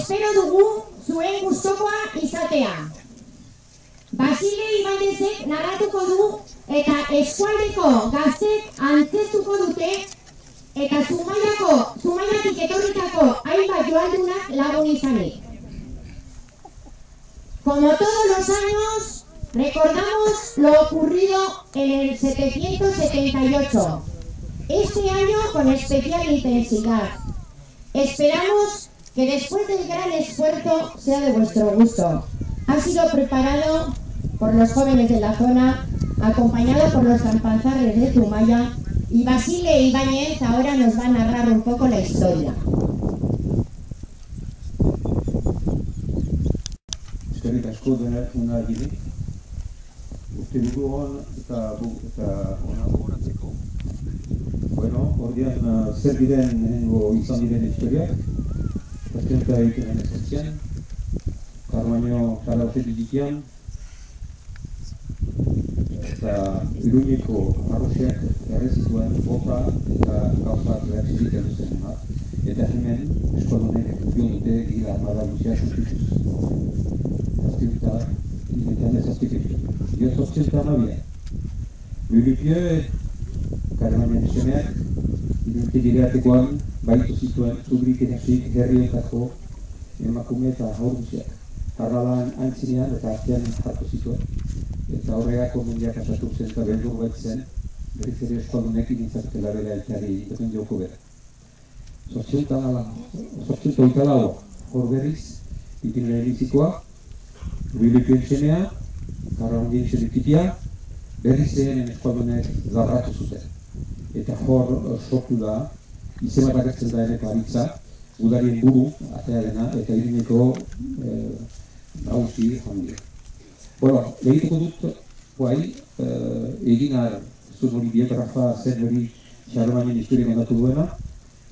espero dugu zuen gustokoa izatea. Basile Ibánezek narratuko du eta eskualdeko gaztek antzestuko dute eta Zumaiatik etorritako hainbat joaldunak lagun izanik. Como todos los años, recordamos lo ocurrido en el 778, este año con especial intensidad. Esperamos que después del gran esfuerzo sea de vuestro gusto. Ha sido preparado por los jóvenes de la zona, acompañado por los campanzales de Zumaya, y Basile Ibáñez ahora nos va a narrar un poco la historia. Eskerrik asko dena gire, uste dugu hon eta horatzeko. Bueno, ordean zer diren izan diren historiak, azkenka egiten ezatzen, karbaino jarraute didikian, eta Iruñeko arroziak errezituen bota eta gauzak errezitzen duzen bat, eta hemen eskodonek egubion dute gira armada luzea sustituz. Yo sortzen eta nabia. Luripioe, karmanen esemeak, irunte gireatekoan, baitu zituen zubrik edazik herrientako emakume eta horbuziak. Arralan antzinean eta aztean jartu zituen. Eta horregako mundiak asatu zen eta beldur baitzen, berriz ere eskuadunek inintzartela bera elkarri egiten joko bera. Sortzen eta ikalago, hor berriz, ikin lehenizikoa, Luripioen senea, karrandien zerikitia, berriz eren eskualdonek zarratu zuten. Eta hor sortu da, izena bakatzen da Eneko aritza, udarien buru, atearena, eta Iruneko hausi handia. Bueno, egiteko dut, guai, egin ahar, zuz hori biografa zen hori xarromanen historia mandatu duena,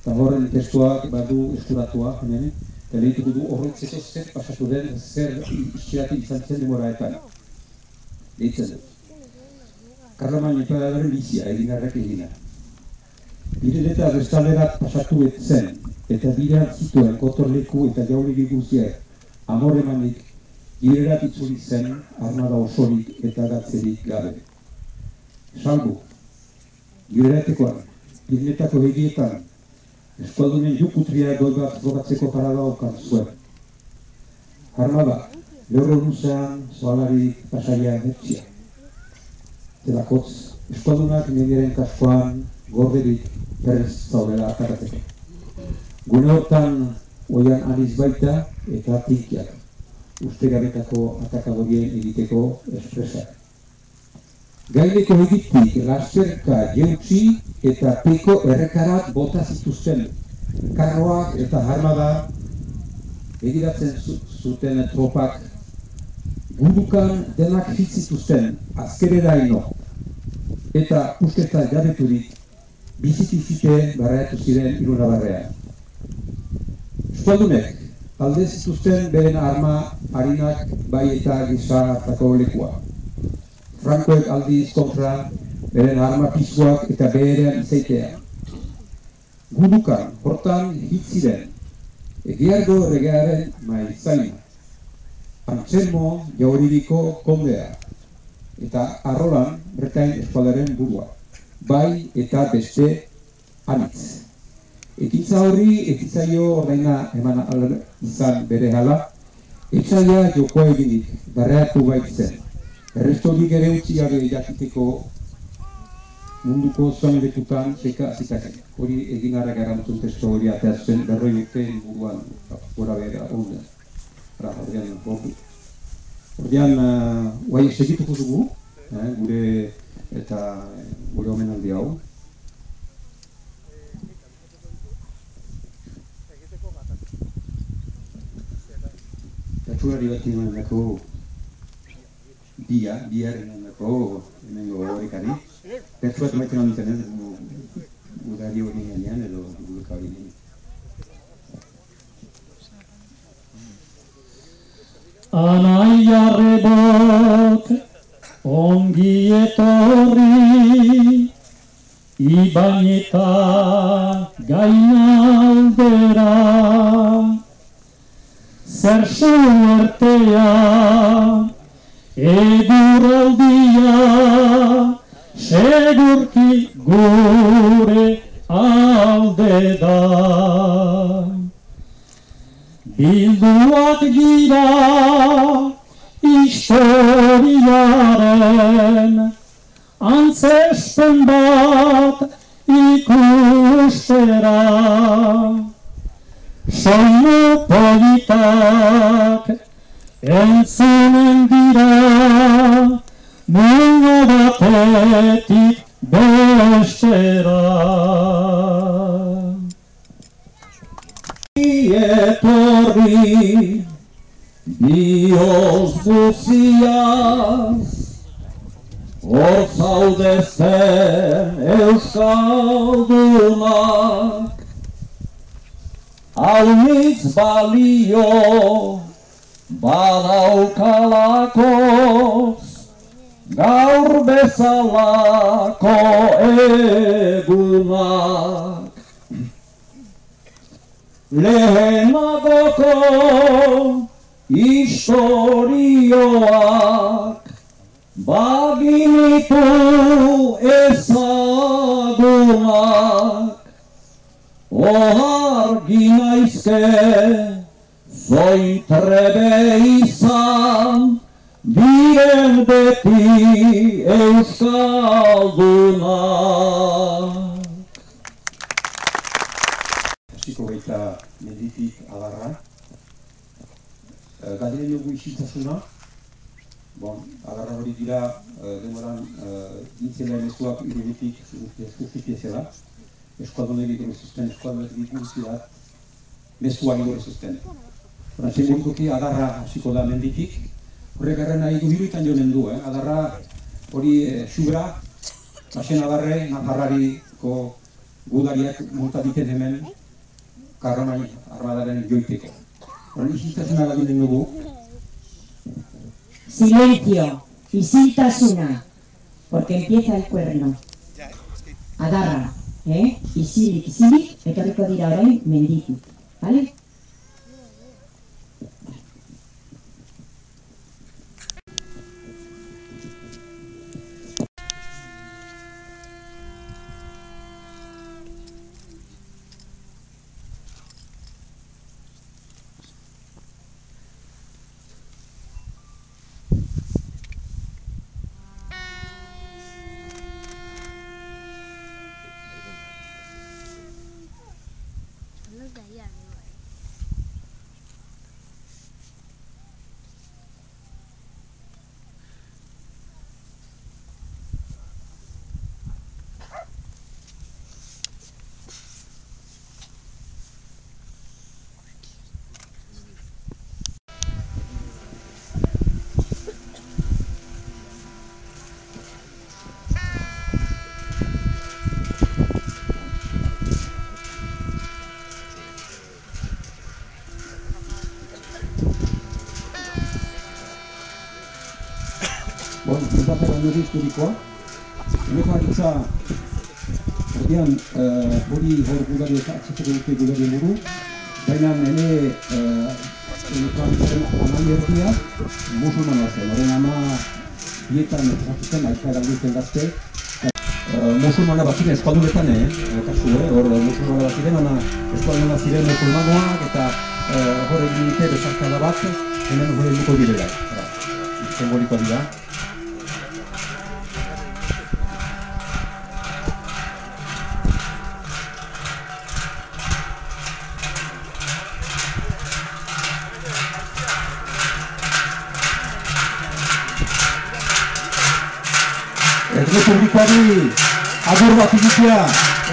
eta horren testuak badu eskuratua, hemen, eta egiteko du horretzeko zer pasatu den, zer iskirati izan zen demoraetan. Leitzen dut. Karlaman emperadaren bizia eginarrak egina. Biren eta restalerat pasatu etzen, eta biran zituen kotorleku eta jauregi guziak, amorremanik, girerat itzuri zen, armada osorik eta gatzerik gabe. Chango, gireratekoan, Ibanietako egietan, eskualdunen jukutria goibat gobatzeko parada okan zuen. Armada, lehorro duzean, zoalarik, pasaian, etxia. Telakotz, eskuadunak mediaren kaskoan, gorderik, perrez zaudela akarateko. Gune hortan, oian aniz baita eta tinkiak. Uste gabetako atakadorien egiteko espresak. Gaineko egittik, lasterka, jeutxi eta peko errekarat bota zituzten. Karroak eta harmada egiratzen zuten tropak, gurukan denak hitzituzten azkerera ino, eta usketa jabeturik bizitizite barraetu ziren Irunabarrean. Eskualdunek, alde zituzten beren arma harinak bai eta gisa hartako lekua. Francoek aldiz kontra beren arma pisuak eta beherean izaitea. Gurukan, hortan hitziren, egiardo regearen maizaina. Antselmo jauridiko kondea, eta arrolan bertain eskualdaren burua, bai eta beste anitz. Ekintza horri, ekintzaio ordaina eman izan bere jala, etxaila jokoa eginik, barreatu baitzen, errestorik ere utzi gabe jakiteko munduko zonbetutan txeka zitakaia. Hori eginara garantzun testo hori ateatzen berroi urtein buruan, gora behera ondean. Ordean, guai segituko dugu, gure omenaldi hau. Katsurari bat nuen dako biaren nuen dako, emengo horrekari. Katsurat maiten hau nintzen ez, gudari hori gainean edo gudeka hori gainean. Anaiarrebok ongi etorri Ibanieta gainaldera zarzu artea, eguraldia, segurki gure alde da. Bilduak gira historiaren antzesten bat ikustera. Soinu politak entzunen dira mundu batetik bestera. Ietorri dioz guziaz hor zaudezen euskaldunak. Haunitz balio badaukalako gaur bezalako egunak. Lehenagoko historioak baginitu ezagunak. Ohargi naizke, zoitrebe izan, diren beti euskaldunak. Ziko gaita menditik agarra. Galderen dugu isiltasuna. Agarra hori dira, demoran, dintzen lehen ezuak irunetik zuztiezela. Eskualdunegi gure zuzten, eskualdunetik guzti da, mezuari gure zuzten. Frantzengoki adarra ziko da menditik, horrek erren nahi du hiruitan jonen du, adarra hori xubra, basen adarre, Nafarrariko gudariak montadiken hemen, karramai armadaren joiteko. Horren isiltasuna gabinen dugu. Silencio, isiltasuna, porque empieza el cuerno. Adarra. Isilik, isilik, ekarriko dira orain menditik, bale? Nori historikoa, Eneko aritza ordean hori hor gudari eta atxeteko dute gudari buru, baina nene Eneko aritzaren amai erdia musulman bazen, horren ama bietan ezatzen aizka eragurten gazte musulmana baziren eskualduretan, kasu hor musulmana baziren, hona eskualduna ziren musulmanoak eta hor egin dute bezarkada bat, hemen hori duko direla, zenborikoa dira. Errepublikari agur bat ikitea,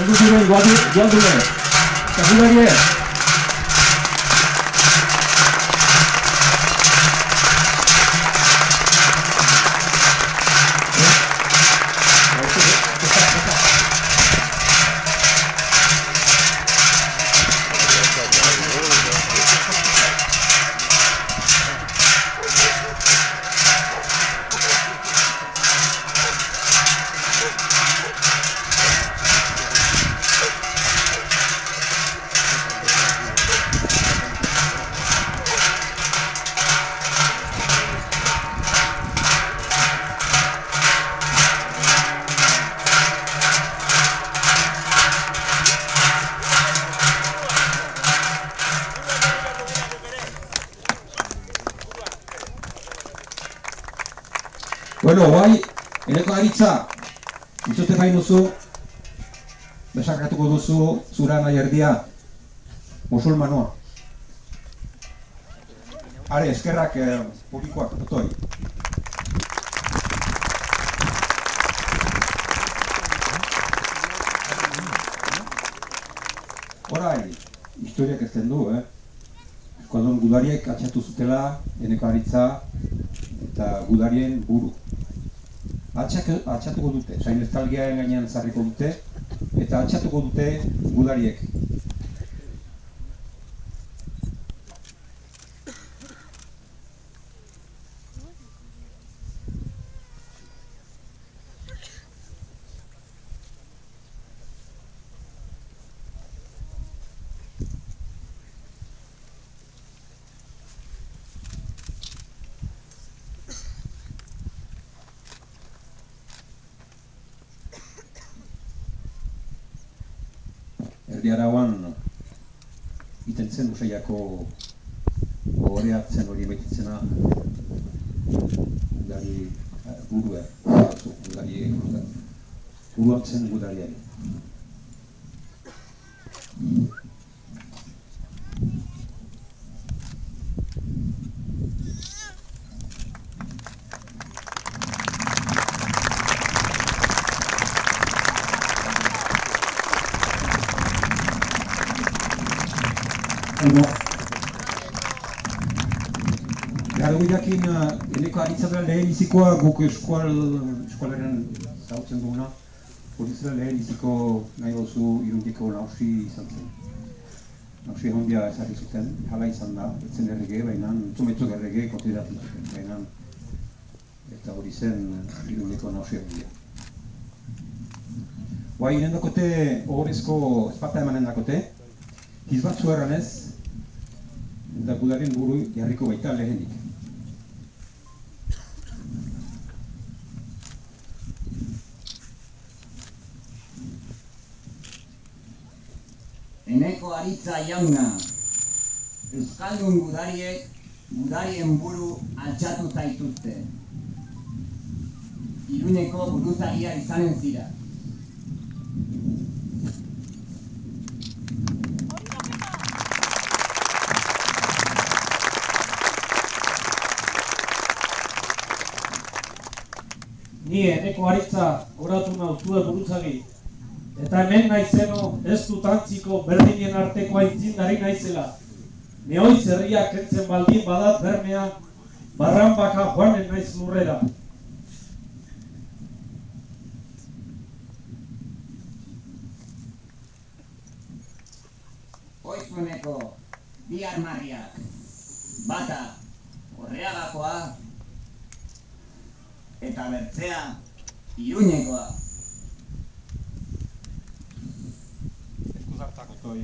ondu ziren joan dure, eta gudariek. Bueno, guai, Eneko aritza, itxote nahi duzu, besakatuko duzu, zura nahi erdia, musulmanoa. Are, eskerrak publikoak, otoi. Horai, historiak ezten du, Euskaldun gudariek atxatu zutela, Eneko aritza, eta gudarien buru. Atxatuko dute, sainestalgiaen gainean zarriko dute, eta atxatuko dute gudariek. Arauan itentzen usaiako horreatzen hori baititzena gudari burua, buruatzen gudariari. Gargoidakin Eneko aritza dela lehen izikoa guk eskualaren zautzen duguna. Polizera lehen iziko nahi gozu Iruneko nausi izan zen. Nausi hondia ezarri zuten, jala izan da, etzen errege, baina entzumetzuk errege kontidatik zuten, baina eta hori zen Iruneko nausi hondia. Guai, iren dakote, horrezko espata emanen dakote, hizbatzu erranez, eta gudaren buru jarriko baita lehenik. Eneko aritza jauna, euskaldun gudariek gudarien buru altxatu zaituzte. Iruneko buruzagia izanen zira. Ni Eneko aritza horatu nautua buruzagi, eta hemen naizeno ez dut antziko berdinen arteko aitzindari naizela. Neoiz herriak entzen baldin badat bermea, barran baka joanen naiz lurrera. Oizueneko bi armarriak, bata Orreagakoa, eta bertzea, Iruñekoa. Eskuzartako toi.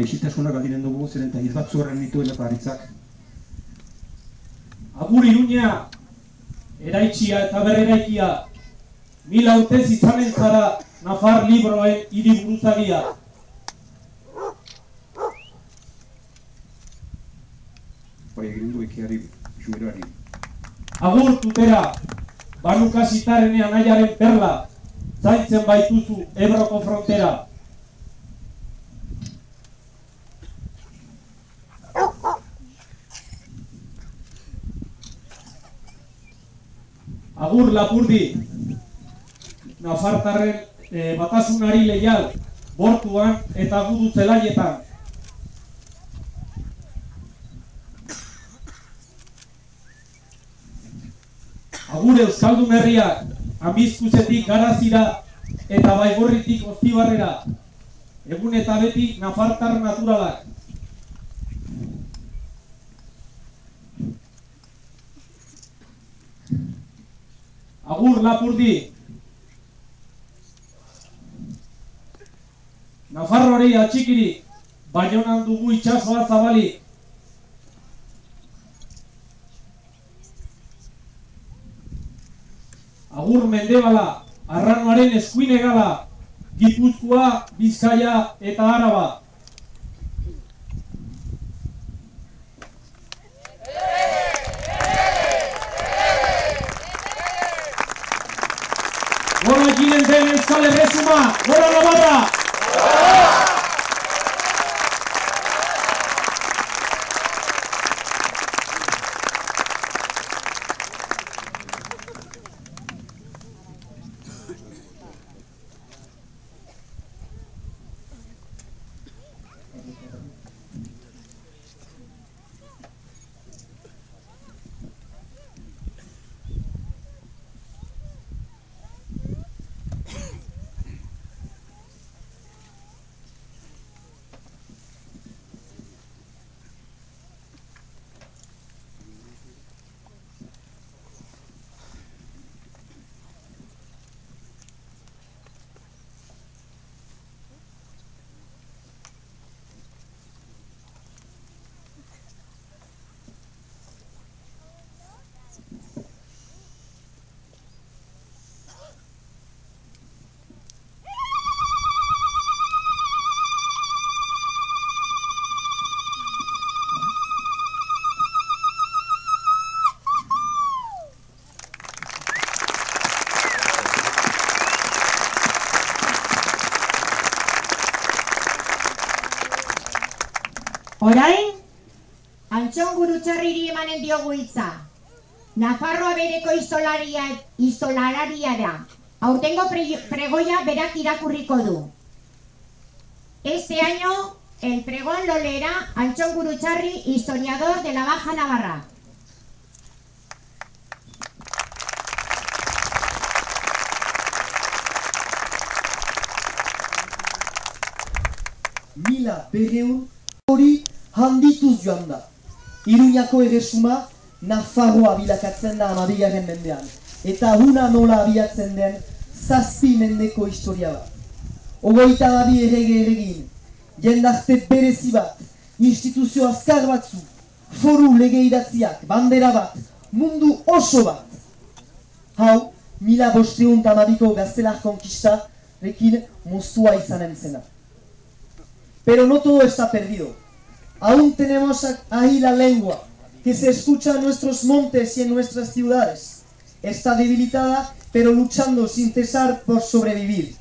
Isiltasuna galdiren dugu, zeren eta hizbatzu horren dituen eta aritzak. Agur Iruña, eraitxia eta berreraikia, mila urtez izanen zara, Nafar libroen hiri buruzagia. Agur tutera, banukasitaren anaiaren perla, zaintzen baituzu Ebroko frontera. Agur Lapurdi, nafartarren batasunari leial, bortuan eta gudu zelaietan. Agure euskaldun herriak, amizkuzetik garazira eta baigorritik oztibarrera, egun eta beti nafartar naturalak. Agur Lapurdi, Nafarroari atxikiri, Baionan dugu itxasoa zabali. Agur Mendebala, Arranoaren eskuine gala, Gipuzkoa, Bizkaia eta Araba. Gora eginen den Euskal Herresuma, gora Navarra! Gora! Orain, Antxon Gurutxarri emanen diogu hitza. Nafarroa bereko izolaria da. Aurtengo pregoia berak irakurriko du. Este año, el pregón lo leerá Antxon Gurutxarri, historiador de la Baja Navarra. Mila Pérez hori handituz joan da. Iruñako erresuma Nafarroa bilakatzen da 12. mendean. Eta una nola abiatzen den 7 mendeko historia bat. 22 erregin, jendarte berezi bat, instituzio azkar batzu, foru lege idatziak, bandera bat, mundu oso bat. Hau, 1512ko gaztelar konkistarekin moztua izanen zena. Pero no todo está perdido. Aún tenemos ahí la lengua, que se escucha en nuestros montes y en nuestras ciudades. Está debilitada, pero luchando sin cesar por sobrevivir.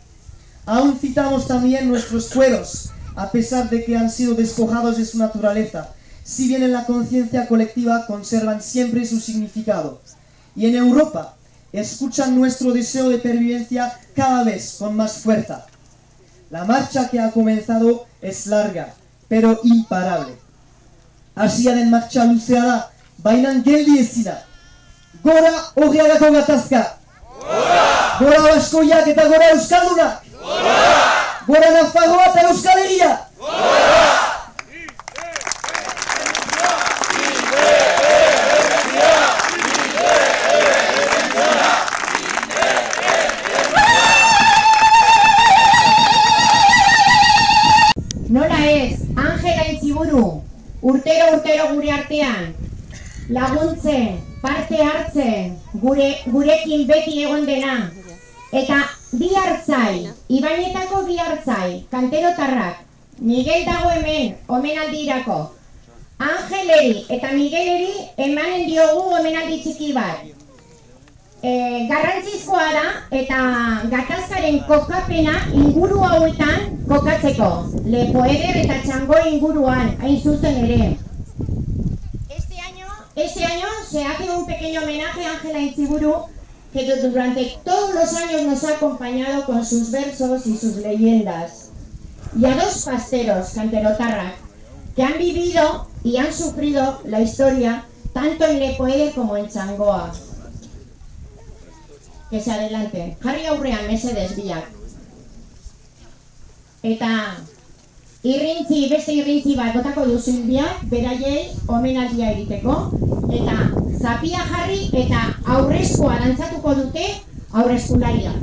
Aún citamos también nuestros fueros, a pesar de que han sido despojados de su naturaleza. Si bien en la conciencia colectiva conservan siempre su significado. Y en Europa, escuchan nuestro deseo de pervivencia cada vez con más fuerza. La marcha que ha comenzado es larga, pero imparable. Asiaren martxa luzea da, bainan geldi ezina. Gora Orreagako gatazka! Gora! Gora Baskoiak eta gora Euskaldunak! Gora! Gora Nafarroa eta Euskal Herria! Gora! Ángela Itziburu, urtero gure artean, laguntze, parte hartze, gurekin beti egon dena. Eta bihartzai, Ibanietako bihartzai, kanterotarrak, Miguel dago hemen, omenaldirako. Angeleri eta Migueleri emanen diogu omenaldi txiki bat. Garrantzizkoa da eta gatazaren kokapena inguru hauetan kokatzeko. Lepoeder eta Changoa inguruan, hain zuzen ere. Este año se hace un pequeño homenaje a Ángela Itziburu, que durante todos los años nos ha acompañado con sus versos y sus leyendas. Y a 2 pasteros canterotarras que han vivido y han sufrido la historia tanto en Lepoeder como en Changoa. Que se adelante. Jarri aurrean mesedez biak. Eta irrintzi, beste irrintzi bat botako duzun biak, beraiei omenaldia egiteko. Eta zapia jarri eta aurrezkoa dantzatuko dute aurrezkularia.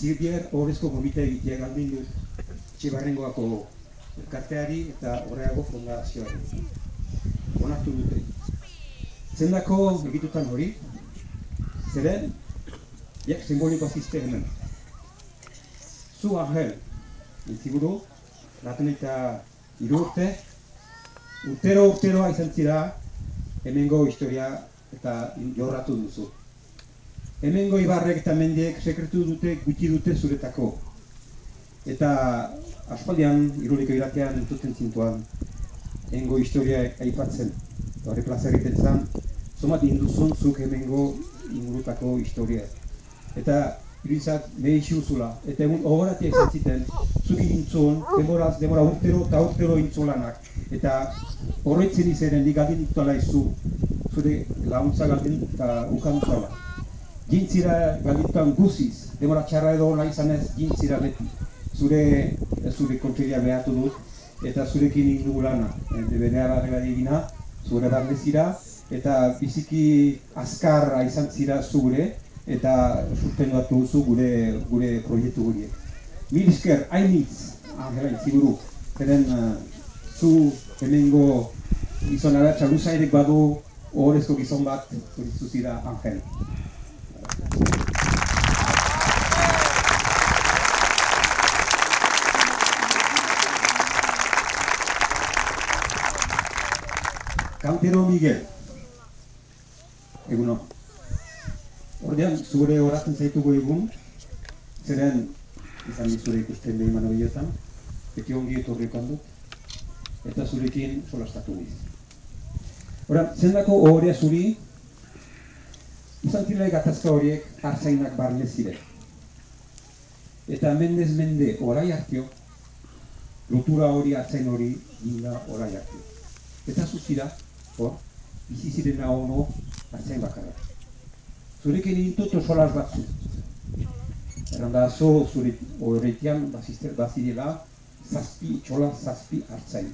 zirbier horrezko gomita egitea galdin dut Txibarrengoako elkarteari eta Orreago fundazioari. Onartu dute. Zendako egitutan hori, zeren, simbolikoa zizte hemen. Zu Ángel Itziburu, laten eta irurte, urtero-urteroa izan zira hemengo historia eta jorratu duzu. Hemengo ibarrek eta mendiek sekretu dute gutxi dute zuretako. Eta aspaldian, Iruneko iratean entuten zintuan, hemengo historia aipatzen. Hore plazerriten zan, zomat induzun zuk hemengo ingurutako historia. Eta iruizat mehixi uzula, eta egun ogoratia izan ziten, zuk intzun, demora urtero eta urtero intzulanak. Eta horretzen izaren ligaldin ikutala izu, zure launtza galdin eta ukantzala. Gintzira galditan guziz, demora txarra edo hona izanez gintzira beti. Zure kontriria behatu dut eta zurekin indugu lana. Beneara arregla egina, zure barnezira eta biziki azkarra izan zira zure eta sustengoatu duzu gure proiektu guriek. Mil esker, hainitz, Ángela Itziburu, zeren zu hemengo gizonara txaluzairek badu horrezko gizon bat zurizu zira Ángel. Kantero Miguel, eguno. Ordean, zure horatzen zaituko egun, zeren izan zure ikusten behin mano biletan, beti ongi etorriokan dut, eta zurekin solastatu giz. Horan, zendako ohorea zuri, Uzantilai gatazka horiek hartzainak barnez zirek. Eta mendez mende orai hartio, lotura hori hartzain hori gila orai hartio. Eta zuzira, hor, bizi zirena ono hartzain bakarra. Zureken nintoto solaz batzu. Erranda zo zurek horretian bazirela zazpi hartzain.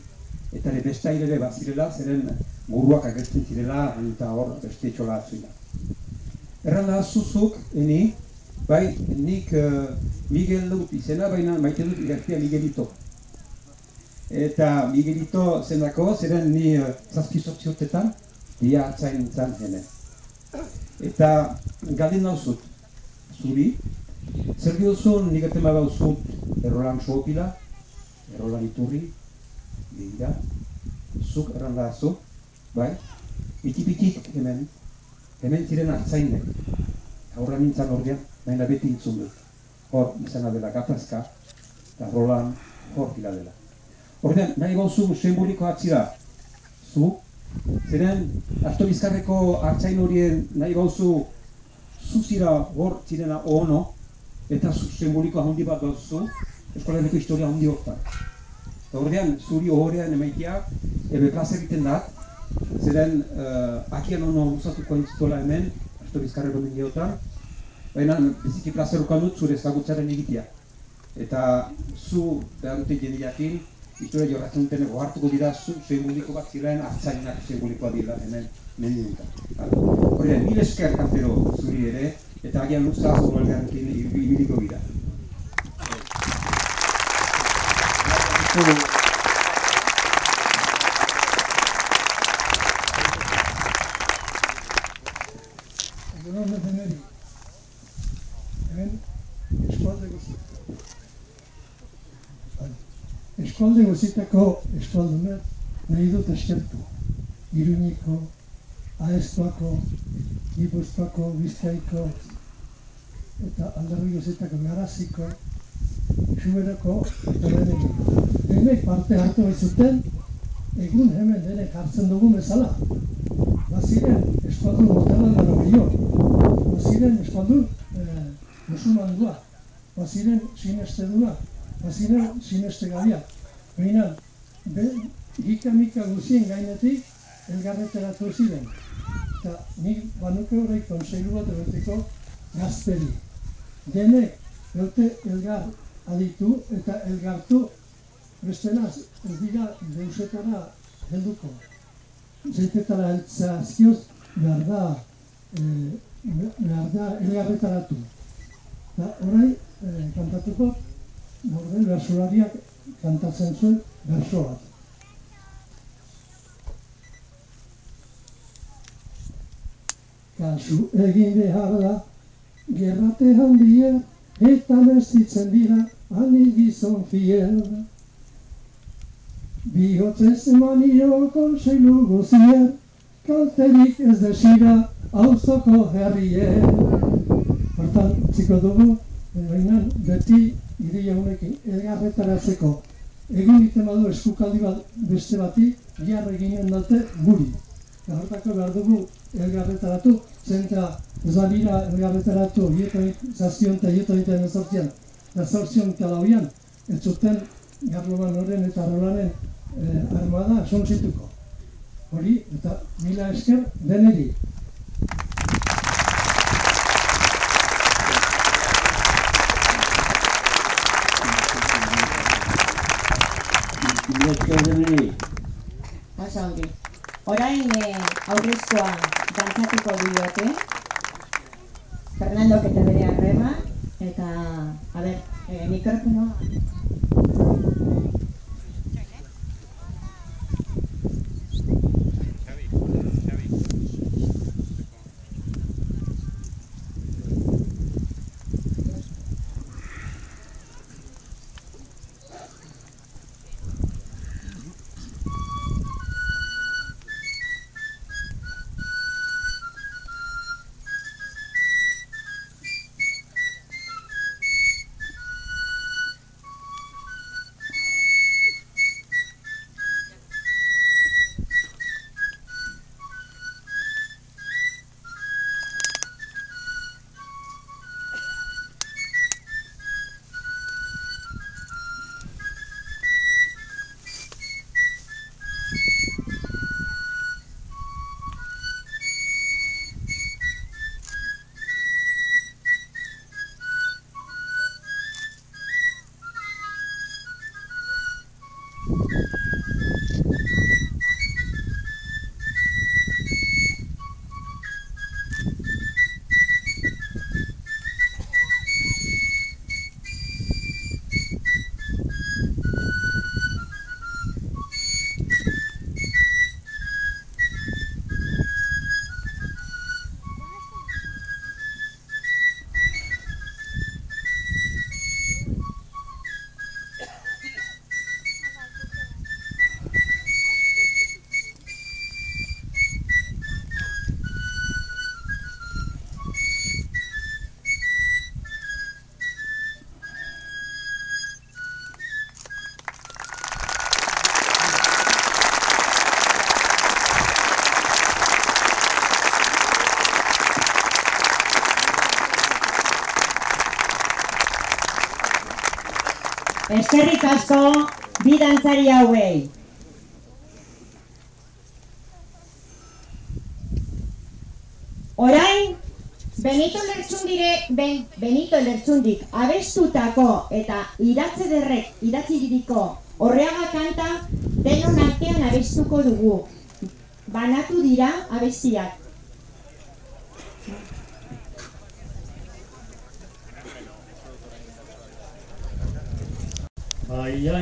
Eta bestailere bazirela, zeren muruak agertzen zirela eta hor beste txola hartzuina. Erran da zuzuk, eni, bai, nik Miguel dut izena, baina maite dut igartia Miguelito. Eta Miguelito zendako, zeren ni zazpizortziotetan, dia hartzain zan jene. Eta galden dauzut, zuri, zer diozun nik atema dauzut Errolan Soopila, Errolan Iturri, Leida, zuk erran da zu, bai, itipitik hemen, hemen ziren hartzainek, aurra nintzen ordean, baina beti intzun dut. Hor, izan adela gatazka, eta Rolan hor gila dela. Ordean, nahi gauzu semboliko hartzira, zu, ziren hartu bizkarreko hartzain horien nahi gauzu zuzira hor zirena ono, eta sembolikoa hundi bat gauzu, eskolareko historia hundi hortan. Ordean, zuri horrean emaitia, ebe plazeriten dat, zeren akian ono guztatuko entzitola hemen, hartu bizkarreko mendiotan, baina biziki plazerukan dut zure ezagutzaren egitea. Eta zu, behar dute jendeakin, historia jorratzen duten ego hartuko dira zu semboliko bat ziraen hartzainak sembolikoa dira hemen mendiotan. Horrean, mil esker kantero zuri ere, eta agian luzaz horrel garrekin ibiliko gira. Eskualde guzitako eskualdunak nahi dut eskertu. Iruñeko, Aestuako, Gipuzkoako, Bizkaiko eta alderri guzitako Garaziko, Xuberako eta Bereneko. Denek parte hartu behizuten, egun hemen denek hartzen dugun bezala. Baziren eskualdun botalan dara gehiago. Baziren eskualdun musulman dua. Baziren sineste dua. Baziren sineste gabia. Baina, gika-mika guzien gainetik elgarreteratu ziren. Eta nik banuke horreik konseilu bat eberteko gazteri. Denek eute elgar aditu eta elgartu bestenaz ez dira deusetara helduko. Zeitetara heltzazkioz behar da elgarretaratu. Horai, beratuko, Bordel bersulariak kantatzen zuen berso bat. Kasu egin behar da, gerrate handia, eta mezitzen dira, ani gizon fiel. Bihotzez emanio konseilu gozier, kalterik ez desira, auzoko herrier. Hortan, utziko dugu, baina beti ideia honekin, elgarretaratzeko. Egin egiten badu eskukaldi bat beste bati, jarra eginen dalte guri. Eta hortako behar dugu elgarretaratu, zenta ez da bira elgarretaratu zaztion eta hietan ezortzian, eta zortzion eta lauian, ez zuten Garloman horren eta Rolanen armada sontzituko. Hori eta mila esker deneri. Basauri, orain aurrezkoa dantzatuko diote, Fernandok eta bere arreba, eta, a ber, mikrofono. Eskerrik asko bi dantzari hauei. Orain, Benito Lertzundik abestutako eta idatziriko Orreaga kanta denon artean abestuko dugu. Banatu dira abestiak.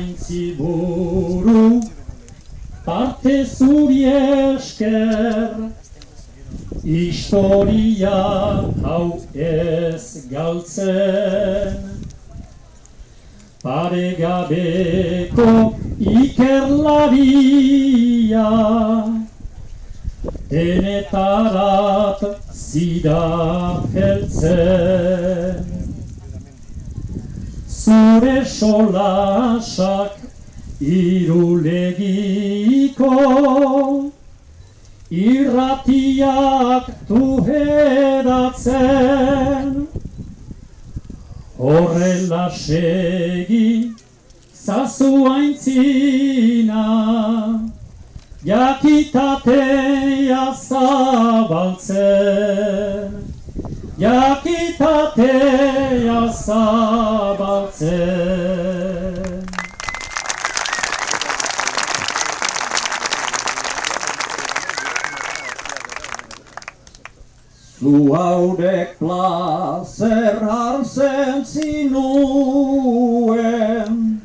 Itziburu, parte zuri esker, historia hau ez galtzen. Paregabeko ikerlaria, denetarat zira heltzen. Zure solasak irulegiko, irratiak tuheratzen. Horrela segi zazu aintzina, jakitatea zabaltzen. Jakitatea zabaltzen. Zu haurek placer hartzen zinuen,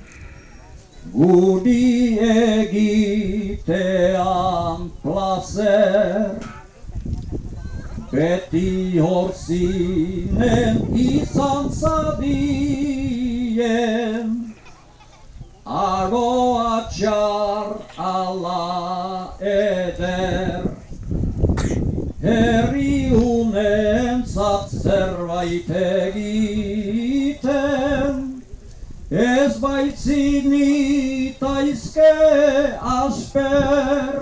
guri egitean placer, beti hor zinen izan zadien, aroa txar ala eder, herri unen zat zerbait egiten, ez baitzin itaizke asper,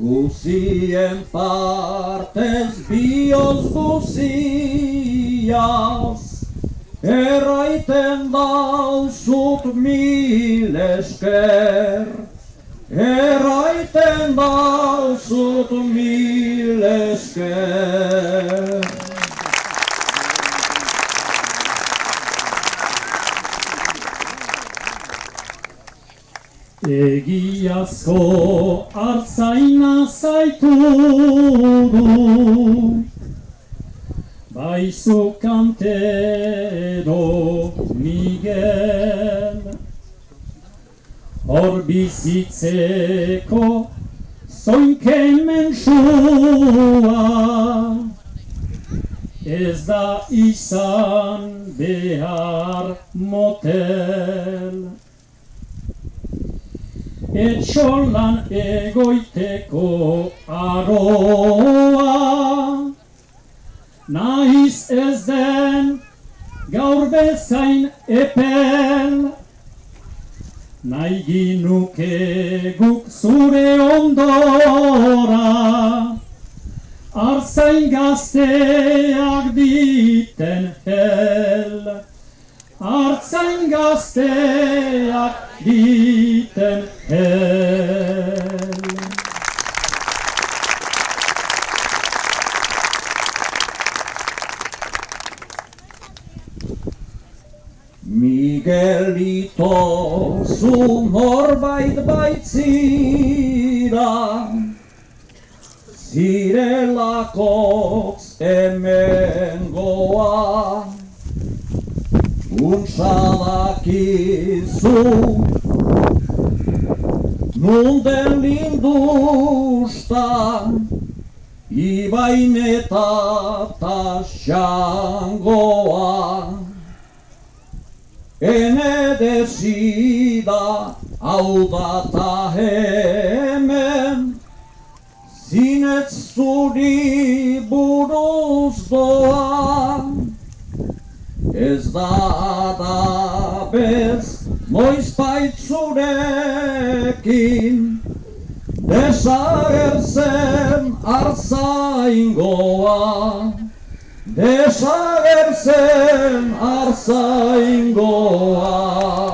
guzien partez bioz guziaz, erraiten dauzut mil esker, erraiten dauzut mil esker. Egiazko hartzaina zaitu du, Baizu kantero Miguel, hor bizitzeko zoinken mensua, ez da izan behar motel, etxolan egoiteko aroa, nahiz ez den gaur bezain epel, nahi ginuke guk zure ondora, artzain gazteak diten hel, artzain gazteak diten hel. Miguelito, zu norbait baitzira, zirelakotz emengoa, untxadakizu, nunden lindusta, Ibaineta ta Changoa, ene desida hau bata hemen, zinez zuri buruz doa, ez da adabez noiz baitzurekin, desagertzen artzaingoa, desagertzen artzaingoa.